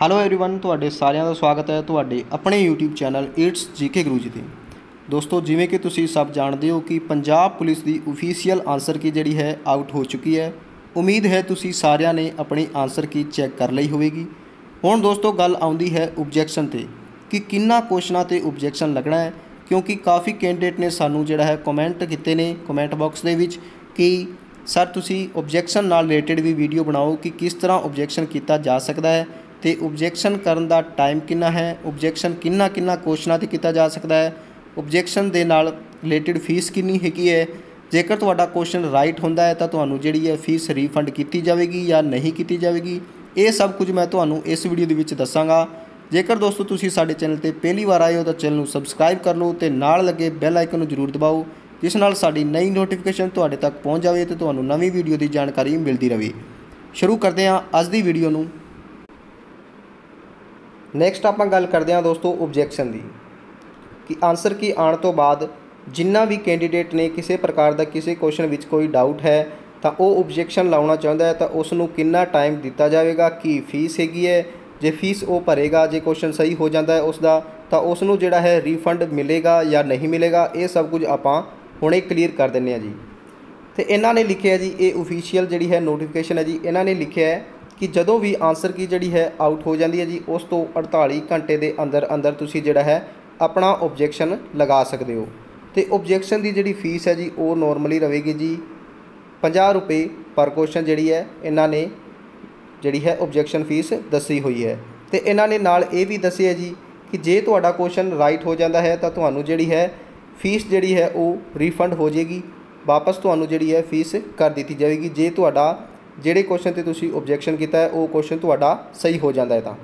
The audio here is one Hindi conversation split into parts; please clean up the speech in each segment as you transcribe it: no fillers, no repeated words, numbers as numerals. हेलो एवरीवन, तुहाडे सारियां दा स्वागत है तुहाडे अपने यूट्यूब चैनल इट्स जीके गुरु जी ते। दोस्तों, जिवें कि तुसीं सब जानते हो कि पंजाब पुलिस की ऑफिशियल आंसर की जिहड़ी है आउट हो चुकी है। उम्मीद है तुसीं सारियां ने अपनी आंसर की चैक कर लई होवेगी। हुण दोस्तों गल आउंदी है ऑब्जैक्शन ते कि किन्ना क्वेश्चनां ते ऑब्जैक्शन लगना है, क्योंकि काफ़ी कैंडीडेट ने सानूं जिहड़ा है कमेंट कीते ने कमेंट बॉक्स दे विच कि सर तुसीं ऑब्जैक्शन नाल रिलेटिड भी वीडियो बनाओ कि किस तरह ऑब्जैक्शन किया जा सकता है, तो ऑब्जैक्शन करने का टाइम कितना है, ऑब्जैक्शन कितना कितना क्वेश्चनों से किया जा सकता है, ऑब्जैक्शन के नाल रिलेटिड फीस कितनी हैगी है, जेकर तुहाडा क्वेश्चन राइट होंदा है तो तुहानू जिहड़ी है फीस रिफंड की जाएगी या नहीं की जाएगी। ये सब कुछ मैं तुहानू इस वीडियो दे विच दसांगा। जेकर दोस्तों तुसीं साडे चैनल ते पहली बार आए हो तो चैनल नू सबसक्राइब कर लो तो नाल लगे बैल आइकन नू जरूर दबाओ, जिस नाल साडी नई नोटिफिकेशन तुहाडे तक पहुँच जाए तो तुहानू नवीं वीडियो की जानकारी मिलती रहे। शुरू करते हैं अज की वीडियो नू। नैक्सट आपां गल करते हैं दोस्तों ऑब्जैक्शन की कि आंसर की आने तो बाद जिन्ना भी कैंडीडेट ने किसी प्रकार का किसी क्वेश्चन विच कोई डाउट है तो वह ऑब्जैक्शन लाना चाहता है तो उसनू कितना टाइम दिता जाएगा, की फीस हैगी है, जे फीस वो भरेगा, जे क्वेश्चन सही हो जाता है उसका तो उसनू जिहड़ा है रिफंड मिलेगा या नहीं मिलेगा। ये सब कुछ आपां हुणे क्लीयर कर दिंदे हां जी। तो इन्होंने लिखे है जी, ये ऑफिशियल जिहड़ी है नोटिफिकेशन है जी, इन्होंने लिखे है कि जदों भी आंसर की जिहड़ी है आउट हो जाती है जी उस तो 48 घंटे के अंदर अंदर तुसीं जिहड़ा है अपना ऑब्जैक्शन लगा सकते हो। तो ऑब्जैक्शन की जिहड़ी फीस है जी वो नॉर्मली रहेगी जी 50 रुपये पर क्वेश्चन जिहड़ी है, इन्होंने जिहड़ी है ऑब्जैक्शन फीस दसी हुई है। तो इन्होंने नाल ये भी दसिया जी कि जे तुहाडा क्वेश्चन राइट हो जाता है तो तुहानू जिहड़ी है फीस जिहड़ी है वो रिफंड हो जाएगी, वापस तुहानू जिहड़ी है फीस कर दी जाएगी जे तुहाडा जिहड़े क्वेश्चन ते तुसीं ऑब्जैक्शन किया है वो क्वेश्चन तुहाडा सही हो जाता है। तो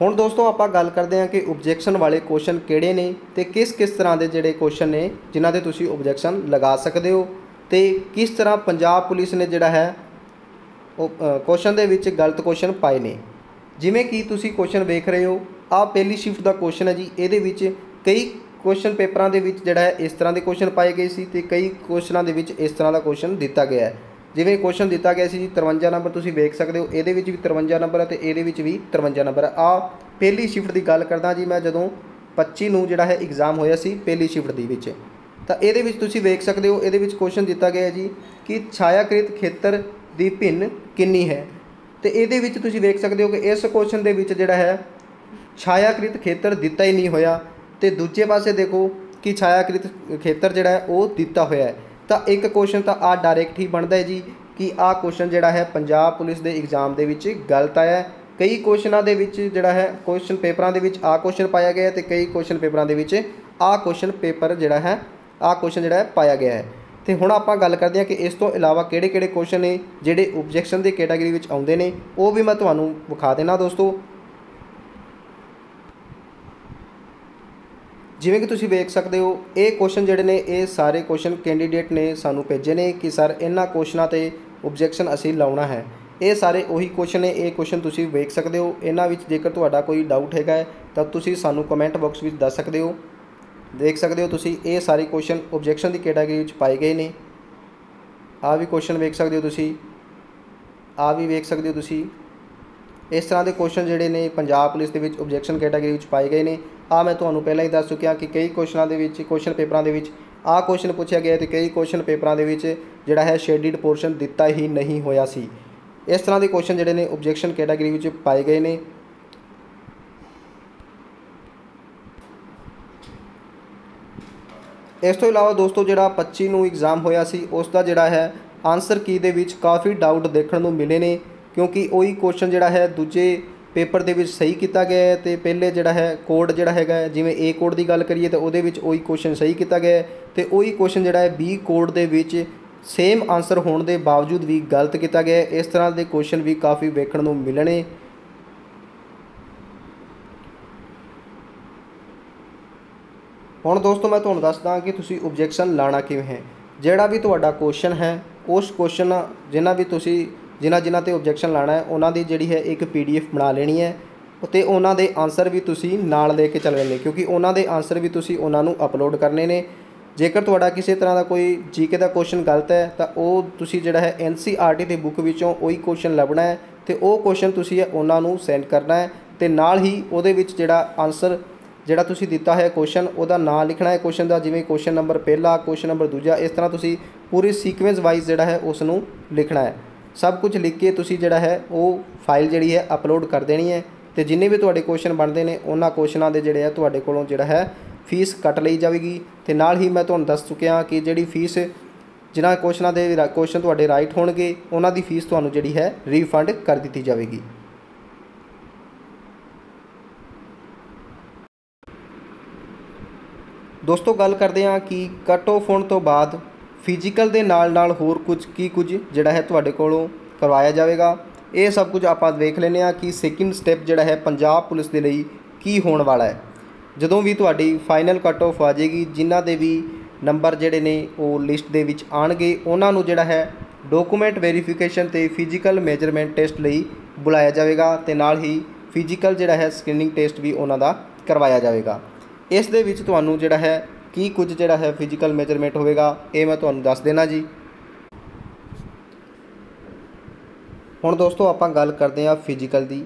हुण दोस्तों आपां गल करते हैं कि ऑब्जैक्शन वाले क्वेश्चन किहड़े ने ते किस किस तरह के जिहड़े क्वेश्चन ने जिन्हां ते तुसीं ऑब्जैक्शन लगा सकते हो, ते किस तरह पंजाब पुलिस ने जिहड़ा है क्वेश्चन दे विच गलत क्वेश्चन पाए ने। जिवें कि तुसीं क्वेश्चन वेख रहे हो, आ पहली शिफ्ट का क्वेश्चन है जी, इहदे विच कई क्वेश्चन पेपरों के विच जिहड़ा है इस तरह के क्वेश्चन पाए गए सी ते कई क्वेश्चनों के विच इस तरह का क्वेश्चन दिता गया है। जिवें क्वेश्चन दिता गया सी जी 53 नंबर तुसीं वेख सकते हो, ये भी 53 नंबर है तो ये भी 53 नंबर है। आ पहली शिफ्ट की गल करदा जी मैं, जदों 25 नूं जिहड़ा है एग्जाम होया सी पहली शिफ्ट दी विच, तां इहदे विच तुसीं वेख सकते हो, ये क्वेश्चन दिता गया जी कि छायाकृत खेत्र दी भिन्न कितनी है। तो ये तुसीं वेख सकते हो कि इस क्वेश्चन दे विच जिहड़ा है छायाकृत खेत्र दिता ही नहीं होया, तो दूजे पासे देखो कि छायाकृत खेत्र जिहड़ा है वो दिता होया है। तो एक क्वेश्चन तो आ डायरैक्ट ही बनता है जी कि आ क्वेश्चन जिहड़ा है पंजाब पुलिस के एग्जाम के विच गलत आया। कई क्वेश्चनों के विच जिहड़ा है क्वेश्चन पेपरों के विच आ क्वेश्चन पाया गया है तो कई क्वेश्चन पेपरों के विच आ क्वेश्चन पेपर जिहड़ा है आ क्वेश्चन जिहड़ा है पाया गया है। तो हुण आपां गल करदे हां कि इस तो इलावा किहड़े-किहड़े क्वेश्चन ने जिहड़े ऑब्जैक्शन की कैटेगरी विच आउंदे ने, वो भी मैं तुहानूं विखा देना दोस्तों। जिवें कि तुसीं वेख सकते हो ये क्वेश्चन जिहड़े ने ये सारे क्वेश्चन कैंडीडेट ने सानू भेजे ने कि सर इन्हां क्वेश्चनों ते ऑब्जैक्शन असीं लाउणा है। ये सारे उही क्वेश्चन ने, ये क्वेश्चन तुसीं वेख सकते हो। इन्हां विच जेकर तुहाडा कोई डाउट हैगा तां तुसीं सानू कमेंट बॉक्स विच दस सकते हो। देख सकते हो तुसीं ये सारे क्वेश्चन ऑब्जैक्शन दी कैटेगरी विच पाए गए ने। आ भी क्वेश्चन वेख सकते हो तुसीं, आ भी वेख सकते हो तुसीं। इस तरह के क्वेश्चन जिहड़े ने पंजाब पुलिस दे विच ऑब्जैक्शन कैटेगरी विच पाए गए ने। आ मैं तुहानूं पहले ही दस चुकिया कि कई क्वेश्चनों के विच क्वेश्चन पेपरों के विच आ क्वेश्चन पूछा गया तो कई क्वेश्चन पेपरों के विच जिहड़ा है शेडिड पोर्शन दिता ही नहीं होया सी। इस तरह के क्वेश्चन जिहड़े ने ऑब्जैक्शन कैटेगरी विच पाए गए ने। इस तों इलावा दोस्तों जिहड़ा 25 नूं एग्जाम होया सी उसका जिहड़ा है आंसर की दे विच काफ़ी डाउट देखण नूं मिले ने, क्योंकि वही क्वेश्चन जिहड़ा है दूजे पेपर दे विच सही किया गया है तो पहले जिहड़ा है कोड जिहड़ा हैगा जिवें ए कोड की गल करिए तो उहदे विच वही क्वेश्चन सही किया गया है तो वही क्वेश्चन जिहड़ा है बी कोड दे विच सेम आंसर होने के बावजूद भी गलत किया गया है। इस तरह के क्वेश्चन भी काफ़ी वेखण नूं मिलने। हुण दोस्तों मैं तुहानूं दसदा कि तुसीं ऑब्जैक्शन लाना किवें है। जिहड़ा भी तुहाडा क्वेश्चन है उस क्वेश्चन जिन्हां भी तुसीं जिन्हां जिन्हां ते ऑब्जैक्शन लाना है उन्हां दी जिहड़ी है एक PDF बना लेनी है ते उन्हां दे आंसर भी तुसीं नाल ले के चलने ने, क्योंकि उन्हां दे आंसर भी तुसीं उन्हां नूं अपलोड करने ने। जेकर तुहाडा किसी तरह का कोई जीके का क्वेश्चन गलत है तो वह तुसीं जिहड़ा है NCERT दी बुक विचों वही क्वेश्चन लभना है तो वह क्वेश्चन तुसीं उन्होंने सेंड करना है तो नाल ही उहदे विच जिहड़ा आंसर जिहड़ा तुसीं दिता है क्वेश्चन उहदा नाम लिखना है क्वेश्चन का, जिवें क्वेश्चन नंबर पहला क्वेश्चन नंबर दूजा, इस तरह तुसीं पूरी सीक्वेंस वाइज जिहड़ा है उसनूं लिखना है। सब कुछ लिख के तुसीं जिहड़ा है वो फाइल जिहड़ी है अपलोड कर देनी है। तो जिन्ने भी तुहाडे क्वेश्चन बनते हैं उन्होंने क्वेश्चनों के जिहड़े है तुहाडे कोलों जिहड़ा है फीस कट लई जाएगी। तो नाल ही मैं तुहानूं दस चुकिया कि जिहड़ी फीस जिन्हां क्वेश्चनों के क्वेश्चन तुहाडे राइट होणगे उन्हां दी फीस तुहानूं जिहड़ी है रिफंड कर दी जाएगी। दोस्तों गल करते हैं कि कट ऑफ होने तो बाद फिजिकल के नाल नाल होर कुछ जिहड़ा है तुहाडे कोलों करवाया जाएगा। ये सब कुछ आप देख लेने आ कि सैकेंड स्टैप जिहड़ा है पंजाब पुलिस के लिए की होने वाला है। जदों भी तुहाडी फाइनल कट ऑफ आ जाएगी, जिन्हां दे भी नंबर जिहड़े ने वो लिस्ट दे विच आउणगे उन्हां नूं जिहड़ा है डॉकूमेंट वेरीफिकेशन ते फिजिकल मेजरमेंट टेस्ट लई बुलाया जाएगा ते नाल ही फिजिकल जिहड़ा है स्क्रीनिंग टेस्ट भी उन्हां दा करवाया जाएगा। इस दे विच तुहानूं जिहड़ा है की कुछ जिहड़ा है फिजिकल मेजरमेंट होवेगा, ये मैं तुहानूं दस देना जी। हुण दोस्तों आपां गल करदे आं फिजिकल दी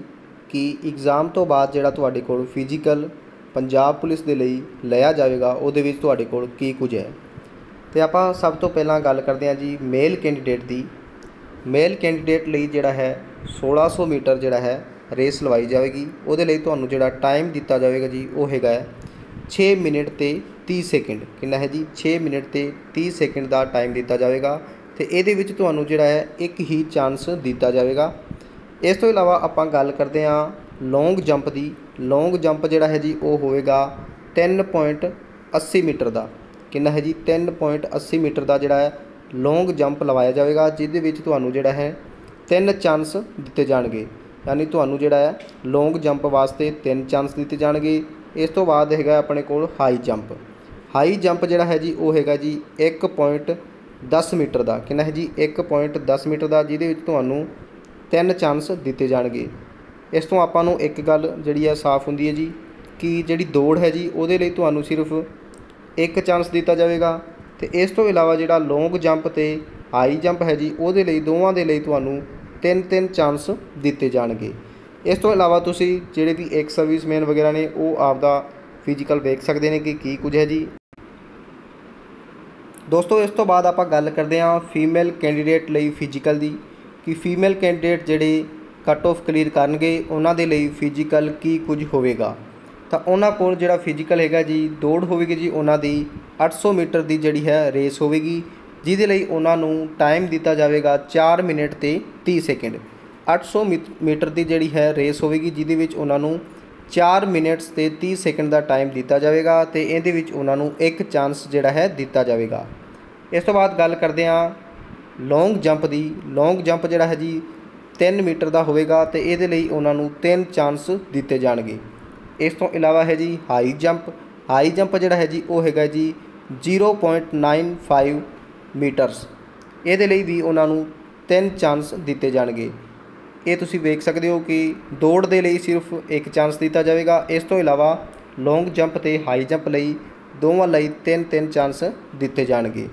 कि एग्जाम तो बाद जिहड़ा तुहाडे कोल फिजिकल पंजाब पुलिस दे लई लिया जाएगा उहदे विच तुहाडे कोल की कुछ है। तो आपां सब तो पहलां गल करदे आं जी मेल कैंडीडेट दी। मेल कैंडीडेट लई जिहड़ा है 1600 मीटर जिहड़ा है रेस लवाई जाएगी। उहदे लई तुहानूं जिहड़ा टाइम दिता जाएगा जी वो हैगा 6 मिनट ते 30 सैकेंड। कितना है जी 6 मिनट ते 30 सैकेंड का टाइम दिता जाएगा। तो ये जो है एक ही चांस दिता जाएगा। इस तो इलावा आप गल करते हैं लॉन्ग जंप की। लॉन्ग जंप जोड़ा है जी वो होगा 3.80 मीटर का। कितना है जी 3.80 मीटर का जोड़ा है लॉन्ग जंप लवाया जाएगा, जिसू जोड़ा है 3 चांस दिते जाएंगे। यानी तू जो है लॉन्ग जंप वास्ते 3 चांस दिते जाएंगे। इस तो बाद है अपने कोल हाई जंप। हाई जंप जोड़ा है जी वो हैगा जी 1.10 मीटर का। कितना है जी 1.10 मीटर का, जिहदे विच तुहानूं 3 चांस दिते जाणगे। इस तों आपां नूं एक गल जिहड़ी है साफ हुंदी है जी कि जिहड़ी दौड़ है जी उहदे लई तुहानूं सिर्फ 1 चांस दिता जाएगा। तो इस तों इलावा जिहड़ा लॉन्ग जंप ते हाई जंप है जी उहदे लई दोवां दे लई तुहानूं 3-3 चांस दिते जाणगे। इस तों इलावा तुसीं जिहड़े भी एक्स सर्विसमैन वगैरह ने वो आपदा फिजिकल वेख सकदे ने कि की कुछ है जी। दोस्तों इस तो बाद आपां गल करदे आं फीमेल कैंडीडेट लई फिजिकल दी कि फीमेल कैंडीडेट जिहड़े कट ऑफ क्लीयर करनगे उन्हां दे लई फिजिकल की कुछ होवेगा। तो उन्हां कोल जिहड़ा फिजिकल हैगा जी दौड़ होवेगी जी उन्हां दी 800 मीटर दी जिहड़ी है रेस होवेगी, जिहदे लई उन्हां नूं टाइम दिता जावेगा 4 मिनट ते 30 सैकेंड। 800 मीटर दी जिहड़ी है रेस होवेगी, जिहदे विच उन्हां नूं 4 मिनट्स ते 30 सैकेंड का टाइम दिता जाएगा। तो ये उन्होंने 1 चांस जोड़ा है दिता जाएगा। इस तो बाद गल करते हैं लॉन्ग जंप की। लॉन्ग जंप जोड़ा है जी 3 मीटर का होगा। तो ये उन्होंने 3 चांस दिते जाएंगे। इस तो इलावा है जी हाई जंप। हाई जंप जोड़ा है जी वो है जी 0.95 मीटरस। ये भी उन्होंने 3 चांस दिते जाएंगे। ये तुसी वेख सकते हो कि दौड़ दे लई सिर्फ 1 चांस दिता जाएगा। इस तो इलावा लॉन्ग जंप ते हाई जंप लई दोवां लई 3-3 चांस दिते जाएंगे।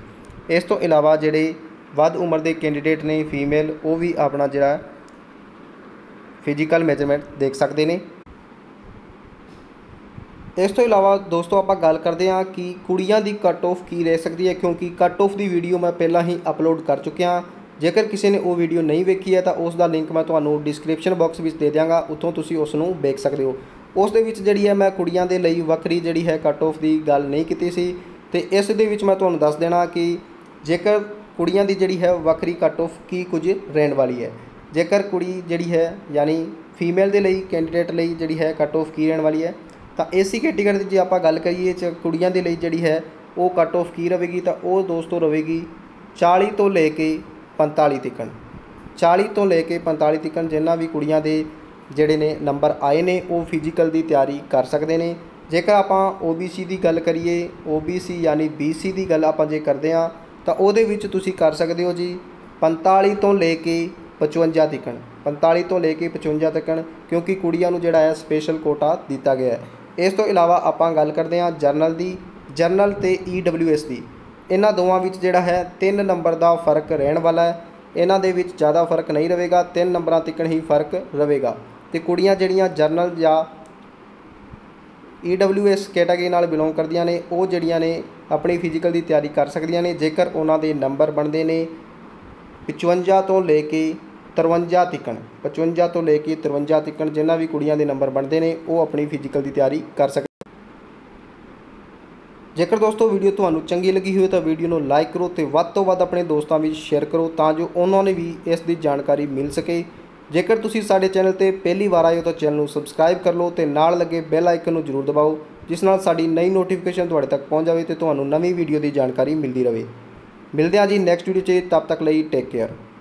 इस तो इलावा जिहड़े वध उम्र के कैंडीडेट ने फीमेल वो भी अपना जिहड़ा फिजिकल मेजरमेंट देख सकते हैं। इस तो इलावा दोस्तों आपां गल करते हैं कि कुड़ियां दी कट ऑफ की रह सकती है, क्योंकि कट ऑफ की वीडियो मैं पहलां ही अपलोड कर चुकिया। जेकर किसी ने वो वीडियो नहीं वेखी है तो उसका लिंक मैं तुहानूं डिस्क्रिप्शन बॉक्स में दे देंगा, उत्थों तुसीं उसनूं वेख सकते हो। उस दे विच जिहड़ी है मैं कुड़ियां दे लई वक्री जिहड़ी है कट ऑफ की गल नहीं कीती सी। ते इस दे विच मैं तुहानूं दस देना कि जेकर कुड़ियां दी जिहड़ी है वक्री कट ऑफ की कुछ रहण वाली है। जेकर कुड़ी जिहड़ी है यानी फीमेल दे लई कैंडीडेट लई जिहड़ी है कट ऑफ की रहण वाली है तो एसी कैटेगरी दी जे आपां गल करिए कुड़ियां दे लई जिहड़ी है वो कट ऑफ की रहेगी तो वो दोस्तों रहेगी 40 तो लेके 45 तक। जिन्ना भी कुड़ियां दे जिहड़े ने नंबर आए ने वो फिजिकल की तैयारी कर सकते हैं। जेकर आप ओबीसी की गल करिए, ओबीसी यानी बीसी की गल आप जे करते हैं तो उहदे विच तुसीं कर सकते हो जी 45 तो लेके 55 तक। 45 तो लेके 55 तक क्योंकि कुड़ियां नूं जिहड़ा है स्पेशल कोटा दिता गया है। इस तो इलावा आप गल करते हैं जरनल की। जरनल ते ईडब्ल्यूएस की, इन्हां दोवां विच जिहड़ा है 3 नंबर का फर्क रहण वाला है। इन्हां दे विच ज़्यादा फर्क नहीं रहेगा, 3 नंबर तक ही फर्क रहेगा। तो कुड़ियाँ जिहड़ियां जरनल या EWS कैटागरी नाल बिलोंग करदियां ने वो जिहड़ियां ने अपनी फिजिकल की तैयारी कर सकदियां ने, जेकर उन्हां दे नंबर बनते ने 55 तो लेके 53 तक, जिन्हां भी कुड़ियां दे नंबर बनते हैं वो अपनी फिजिकल की तैयारी कर सकते। जेकर दोस्तों वीडियो तुहानू चंगी लगी हो तो वीडियो को लाइक करो तो वध अपने दोस्तों में शेयर करो तां जो उन्होंने भी इस दी जानकारी मिल सके। जेकर तुसी साडे चैनल ते पहली बार आए हो तो चैनल सबसक्राइब कर लो तो नाल लगे बैल आइकन नू जरूर दबाओ, जिस नाल साडी नई नोटिफिकेशन तुहाडे तक पहुँच जाए तो तुहानू नवी वीडियो की जानकारी मिलती रहे। मिलते हैं जी नैक्सट वीडियो 'च, तब तक लिए टेक केयर।